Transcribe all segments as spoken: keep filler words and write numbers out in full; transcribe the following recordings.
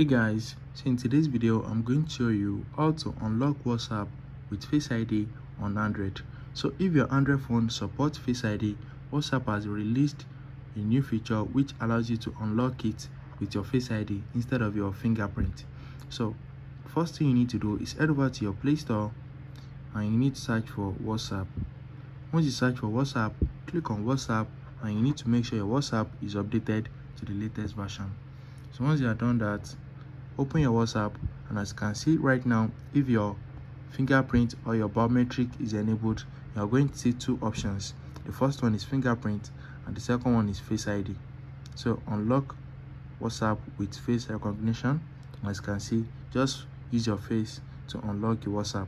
Hey guys, so in today's video I'm going to show you how to unlock WhatsApp with Face I D on Android. So if your Android phone supports Face I D, WhatsApp has released a new feature which allows you to unlock it with your Face I D instead of your fingerprint. So first thing you need to do is head over to your Play Store and you need to search for WhatsApp. Once you search for WhatsApp, click on WhatsApp and you need to make sure your WhatsApp is updated to the latest version. So once you are done that, open your WhatsApp, and as you can see right now, if your fingerprint or your biometric is enabled, you are going to see two options. The first one is fingerprint and the second one is Face I D. So unlock WhatsApp with face recognition, and as you can see, just use your face to unlock your WhatsApp.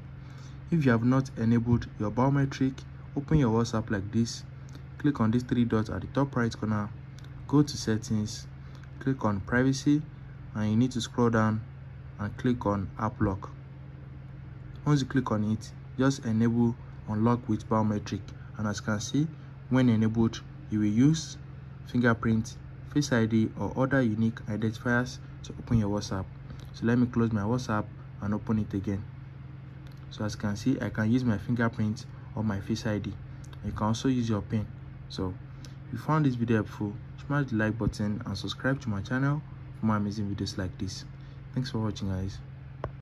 If you have not enabled your biometric, open your WhatsApp like this, click on these three dots at the top right corner, go to settings, click on privacy, and you need to scroll down and click on app lock. Once you click on it, just enable unlock with biometric, and as you can see, when enabled, you will use fingerprint, Face I D, or other unique identifiers to open your WhatsApp. So let me close my WhatsApp and open it again. So as you can see, I can use my fingerprint or my Face I D. You can also use your PIN. So if you found this video helpful, smash the like button and subscribe to my channel for more amazing videos like this. Thanks for watching, guys.